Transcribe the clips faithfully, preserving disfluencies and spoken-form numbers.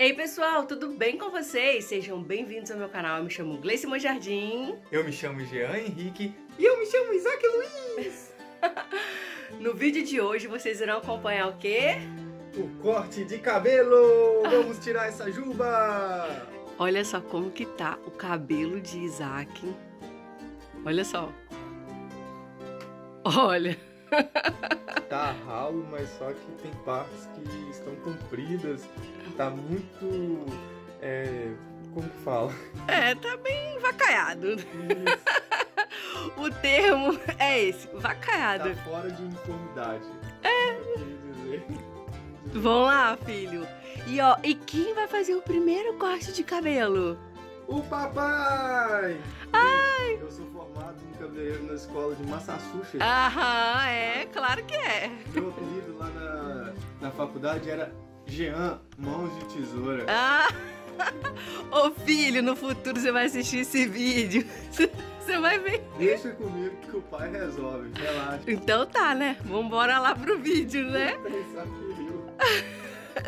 Ei pessoal, tudo bem com vocês? Sejam bem-vindos ao meu canal, eu me chamo Gleice Monjardim. Eu me chamo Jean Henrique. E eu me chamo Isaac Luiz. No vídeo de hoje vocês irão acompanhar o quê? O corte de cabelo! Vamos tirar essa juba! Olha só como que tá o cabelo de Isaac. Olha só. Olha. Tá ralo, mas só que tem partes que estão compridas. Tá muito... É, como que fala? É, tá bem vacaiado. O termo é esse, vacaiado. Tá fora de uniformidade. É. Eu queria dizer. Vamos lá, filho. E ó, e quem vai fazer o primeiro corte de cabelo? O papai! Ai! Eu, eu sou formado em cabeleireiro na escola de Massachusetts. Aham, é, claro que é. Meu apelido lá na, na faculdade era Jean, mãos de tesoura. Ah! Ô filho, no futuro você vai assistir esse vídeo. Você vai ver. Deixa comigo que o pai resolve, relaxa. Então tá, né? Vambora lá pro vídeo, né?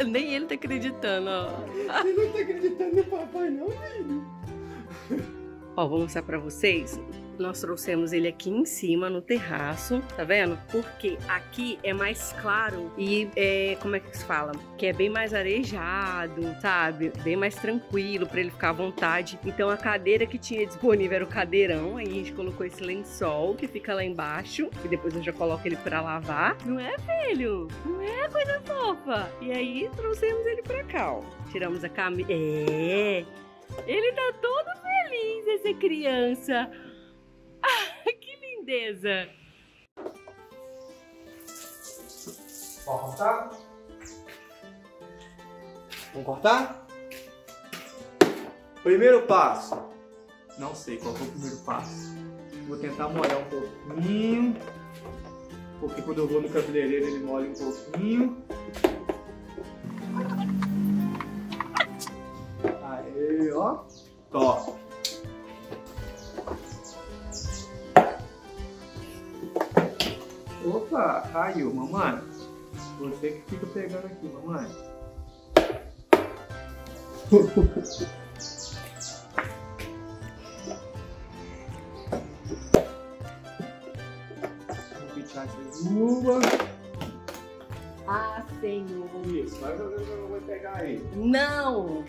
Nem ele tá acreditando, ó. Ele não tá acreditando no papai, não, filho. Ó, vou mostrar pra vocês. Nós trouxemos ele aqui em cima, no terraço, tá vendo? Porque aqui é mais claro e, é, como é que se fala? Que é bem mais arejado, sabe? Bem mais tranquilo pra ele ficar à vontade. Então a cadeira que tinha disponível era o cadeirão. Aí a gente colocou esse lençol que fica lá embaixo. E depois eu já coloco ele pra lavar. Não é, filho? Não é coisa fofa? E aí trouxemos ele pra cá, ó. Tiramos a camisa. É! Ele tá todo feliz, essa criança. Que lindeza! Vamos cortar? Vamos cortar? Primeiro passo. Não sei qual foi o primeiro passo. Vou tentar molhar um pouquinho. Porque quando eu vou no cabeleireiro ele molha um pouquinho. Aí, ó. Top! Opa, caiu, mamãe. Você que fica pegando aqui, mamãe. Vou pichar essa luva. Ah, senhor. Isso, mas eu não vou pegar ele. Não!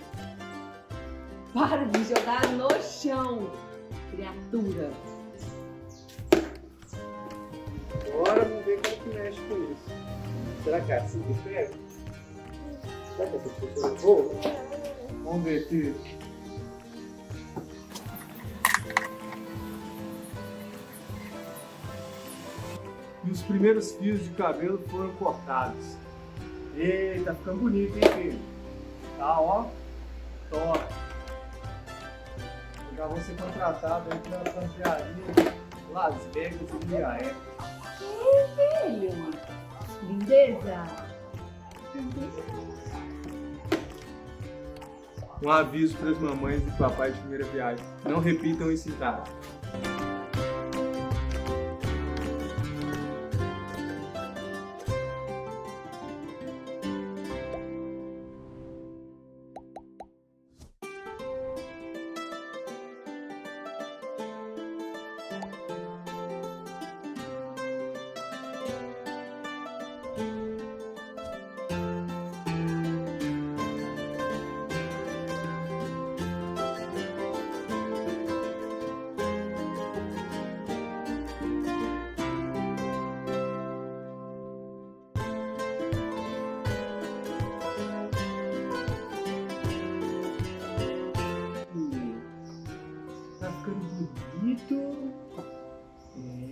Para de jogar no chão, criatura. Agora vamos ver como que mexe com isso. Será que é assim que pega? Será que essas pessoas voam? Vamos ver, filho. E os primeiros fios de cabelo foram cortados. Ei, tá ficando bonito, hein, filho? Tá, ó. Top. Já vão ser contratados aí pela barbearia Las Vegas e Tiririca. Velho! Lindeza! Um aviso para as mamães e papais de primeira viagem. Não repitam isso em casa.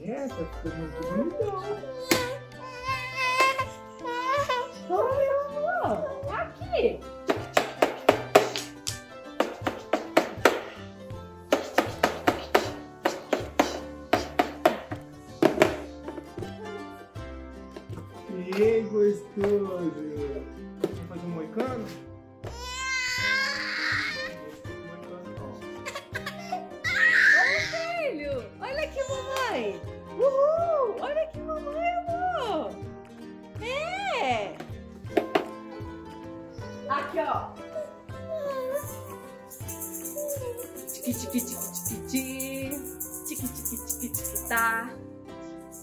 É, tá ficando muito bonitão. Olha, amor! Aqui! Que gostoso! Vamos fazer um moicano? Olha, filho! Olha aqui, mamãe! Uhul! Olha aqui, mamãe, amor! Tiquitiquitiquitá.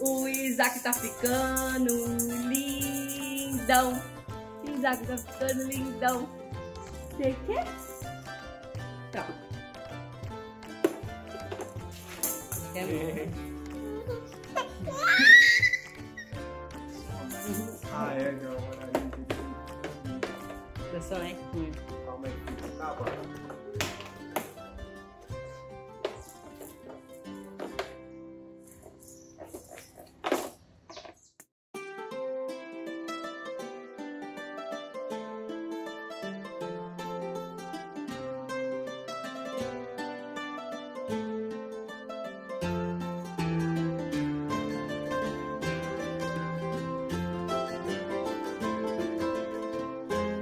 O Isaac tá ficando lindão. Isaac tá ficando lindão. Você quer? Pronto. Ah, é, não. Eu só é ruim. Calma aí, tá bom.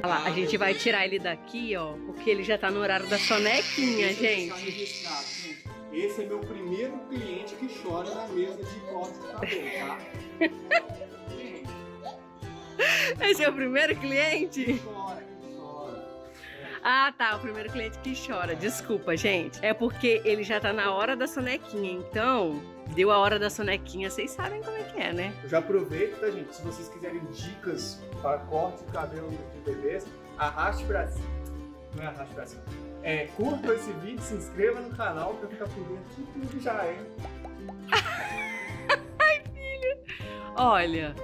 A gente vai tirar ele daqui, ó, porque ele já tá no horário da sonequinha, esse gente. Esse é meu primeiro cliente que chora na mesa de corte de cabelo, tá? Esse é o primeiro cliente? Que chora, que chora. Ah, tá, o primeiro cliente que chora. Desculpa, gente. É porque ele já tá na hora da sonequinha, então deu a hora da sonequinha, vocês sabem como é que é, né? Eu já aproveito, tá, gente? Se vocês quiserem dicas para corte de cabelo de bebês, arraste pra cima. Não é arraste pra cima. É, curta esse vídeo, se inscreva no canal pra ficar por dentro de tudo já, hein? Ai, filho! Olha,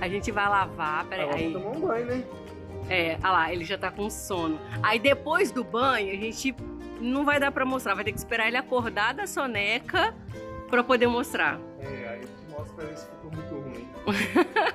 a gente vai lavar, peraí. Aí. Vamos tomar um banho, né? É, olha lá, ele já tá com sono. Aí depois do banho, a gente não vai dar pra mostrar, vai ter que esperar ele acordar da soneca pra poder mostrar. É, aí eu te mostro pra ver se ficou muito ruim.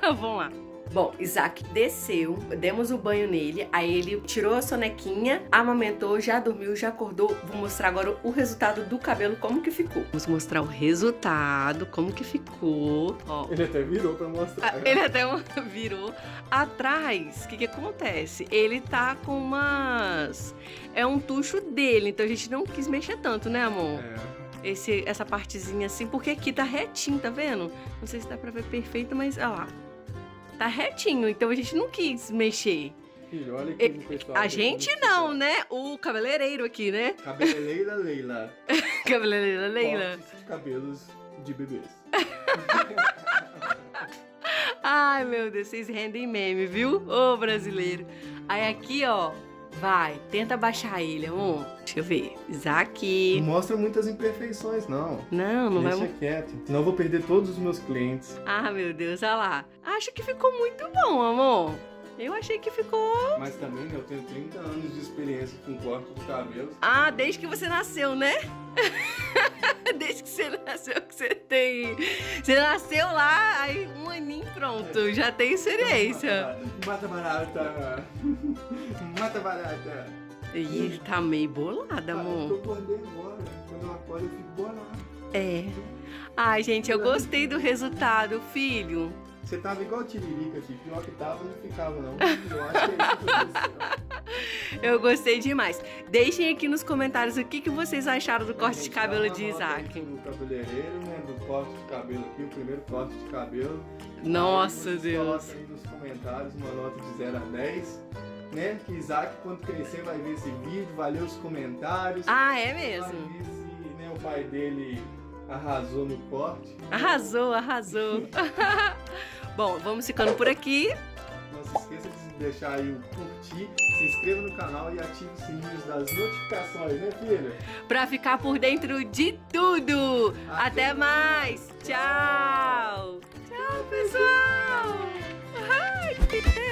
Vamos lá. Bom, Isaac desceu, demos o banho nele, aí ele tirou a sonequinha, amamentou, já dormiu, já acordou. Vou mostrar agora o resultado do cabelo, como que ficou. Vamos mostrar o resultado, como que ficou. Ó. Ele até virou pra mostrar. Ele até virou. Atrás, o que que acontece? Ele tá com umas... É um tucho dele, então a gente não quis mexer tanto, né, amor? É. Esse, essa partezinha assim, porque aqui tá retinho, tá vendo? Não sei se dá pra ver perfeito, mas olha lá. Tá retinho, então a gente não quis mexer. Filho, olha aqui no pessoal. A gente não, né? O cabeleireiro aqui, né? Cabeleireira Leila. Cabeleireira Leila. Cortes de cabelos de bebês. Ai, meu Deus, vocês rendem meme, viu? Ô, brasileiro. Aí aqui, ó. Vai, tenta baixar ele, amor. Deixa eu ver. Isaac. Não mostra muitas imperfeições, não. Não, não vai... Deixa quieto, senão eu vou perder todos os meus clientes. Ah, meu Deus, olha lá. Acho que ficou muito bom, amor. Eu achei que ficou... Mas também eu tenho trinta anos de experiência com corte de cabelo. Ah, desde que você nasceu, né? Desde que você nasceu, que você tem... Você nasceu lá, aí um aninho pronto, já tem experiência. Mata barata. Mata barata. E ele tá meio bolado, amor. Eu tô acordando agora. Quando eu acordo, eu fico bolado. É. Ai, gente, eu gostei do resultado, filho. Você tava igual a Tiririca aqui, pior que tava, não ficava não. Eu acho que é isso que aconteceu. Eu gostei demais. Deixem aqui nos comentários o que, que vocês acharam do corte de cabelo de Isaac. Do cabeleireiro, né? Do corte de cabelo aqui, o primeiro corte de cabelo. Nossa, aí, Deus. Coloca aí nos comentários uma nota de zero a dez. Né? Que Isaac, quando crescer, vai ver esse vídeo, vai ler os comentários. Ah, é mesmo? Vai ver se, né, o pai dele... Arrasou no corte. Arrasou, arrasou. Bom, vamos ficando por aqui. Não se esqueça de deixar aí o curtir, se inscreva no canal e ative os sininhos das notificações, né, filha? Pra ficar por dentro de tudo. Até, Até mais. Tchau. Tchau, pessoal. Ai, que...